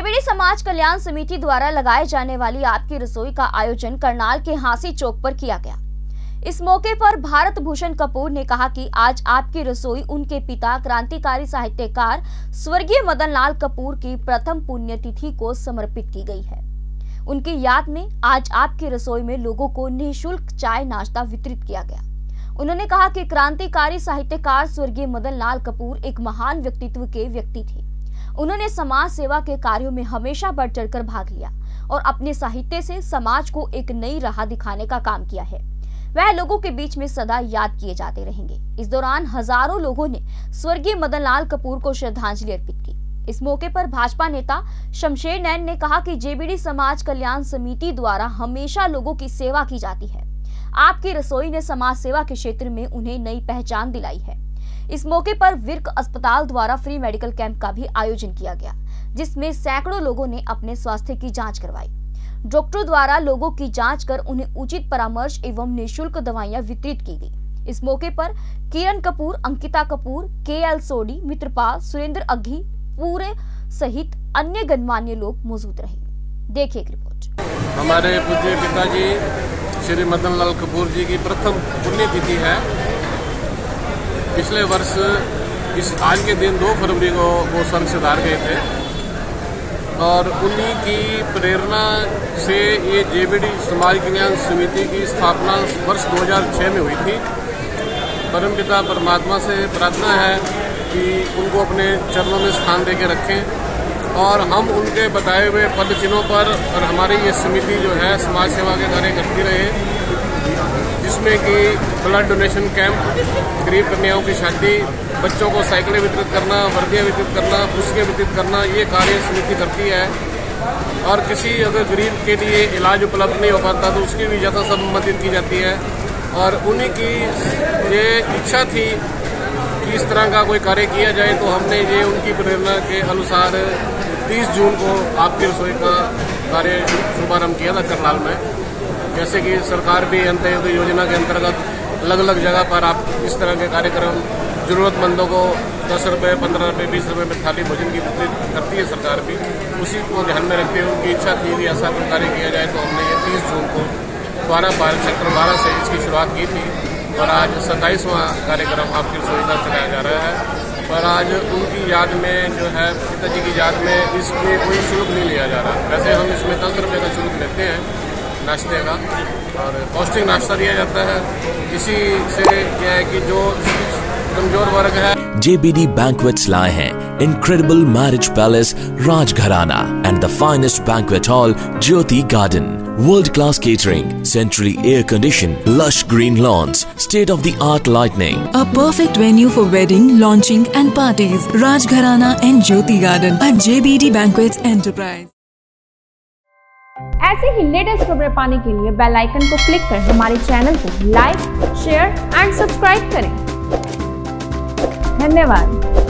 JBD समाज कल्याण समिति द्वारा लगाए जाने वाली आपकी रसोई का आयोजन करनाल के हांसी चौक पर किया गया। इस मौके पर भारत भूषण कपूर ने कहा कि आज आपकी रसोई उनके पिता क्रांतिकारी साहित्यकार स्वर्गीय मदनलाल कपूर की प्रथम पुण्यतिथि को समर्पित की गई है। उनकी याद में आज आपकी रसोई में लोगों को निःशुल्क चाय नाश्ता वितरित किया गया। उन्होंने कहा कि क्रांतिकारी साहित्यकार स्वर्गीय मदनलाल कपूर एक महान व्यक्तित्व के व्यक्ति थे। उन्होंने समाज सेवा के कार्यों में हमेशा बढ़ चढ़कर भाग लिया और अपने साहित्य से समाज को एक नई राह दिखाने का काम किया है। वह लोगों के बीच में सदा याद किए जाते रहेंगे। इस दौरान हजारों लोगों ने स्वर्गीय मदनलाल कपूर को श्रद्धांजलि अर्पित की। इस मौके पर भाजपा नेता शमशेर नैन ने कहा कि जेबीडी समाज कल्याण समिति द्वारा हमेशा लोगों की सेवा की जाती है। आपकी रसोई ने समाज सेवा के क्षेत्र में उन्हें नई पहचान दिलाई है। इस मौके पर विर्क अस्पताल द्वारा फ्री मेडिकल कैंप का भी आयोजन किया गया, जिसमें सैकड़ों लोगों ने अपने स्वास्थ्य की जाँच करवाई। डॉक्टरों द्वारा लोगों की जांच कर उन्हें उचित परामर्श एवं निःशुल्क दवाइयां वितरित की गई। इस मौके पर किरण कपूर, अंकिता कपूर, के.एल. सोढ़ी, मित्रपाल, सुरेंद्र अघी पूरे सहित अन्य गणमान्य लोग मौजूद रहे। देखिए एक रिपोर्ट। हमारे पूज्य पिताजी श्री मदनलाल कपूर जी की प्रथम पुण्यतिथि है। पिछले वर्ष इस आज के दिन 2 फरवरी को वो स्वर्ग से धार गए थे और उन्हीं की प्रेरणा से ये जेबीडी समाज कल्याण समिति की स्थापना वर्ष 2006 में हुई थी। परमपिता परमात्मा से प्रार्थना है कि उनको अपने चरणों में स्थान दे के रखें और हम उनके बताए हुए पद चिन्हों पर और हमारी ये समिति जो है समाज सेवा के कार्य करती रहे, जिसमें कि ब्लड डोनेशन कैंप, गरीब कन्याओं की शादी, बच्चों को साइकिलें वितरित करना, वर्दियाँ वितरित करना, पुस्तकें वितरित करना, ये कार्य समिति करती है। और किसी अगर गरीब के लिए इलाज उपलब्ध नहीं हो पाता तो उसकी भी ज़्यादा सम्बन्धित की जाती है। और उन्हीं की ये इच्छा थी कि इस तरह का कोई कार्य किया जाए, तो हमने ये उनकी प्रेरणा के अनुसार 30 जून को आपकी रसोई का कार्य शुभारम्भ किया था करनाल में। जैसे कि सरकार भी अंत्योदय योजना के अंतर्गत अलग अलग जगह पर आप इस तरह के कार्यक्रम जरूरतमंदों को 10 रुपये, 15 रुपये, 20 रुपये में थाली भोजन की वितरित करती है सरकार भी। उसी को ध्यान में रखते हुए उनकी इच्छा थी कि ऐसा कोई कार्य किया जाए, तो हमने ये 30 जून को सेक्टर 12 से इसकी शुरुआत की थी और आज 27वां कार्यक्रम आपकी रसोई का चलाया जा रहा है। पर आज उनकी याद में जो है, पिताजी की याद में, इसमें कोई शुल्क नहीं लिया जा रहा। वैसे हम इसमें 10 रुपये का शुल्क लेते हैं नाश्ते का और पौष्टिक नाश्ता दिया जाता है। इसी से क्या है कि जो कमजोर वर्ग है। जेबीडी बैंकवेट्स लाए हैं incredible marriage palace Rajgharana and the finest banquet hall Jyoti garden. World class catering, centrally air conditioned, lush green lawns, state of the art lighting. A perfect venue for wedding, launching and parties. Rajgharana and Jyoti Garden at JBD Banquets Enterprise. ऐसे ही latest खबरें पाने के लिए bell icon को click कर हमारे channel को like, share and subscribe करें। धन्यवाद।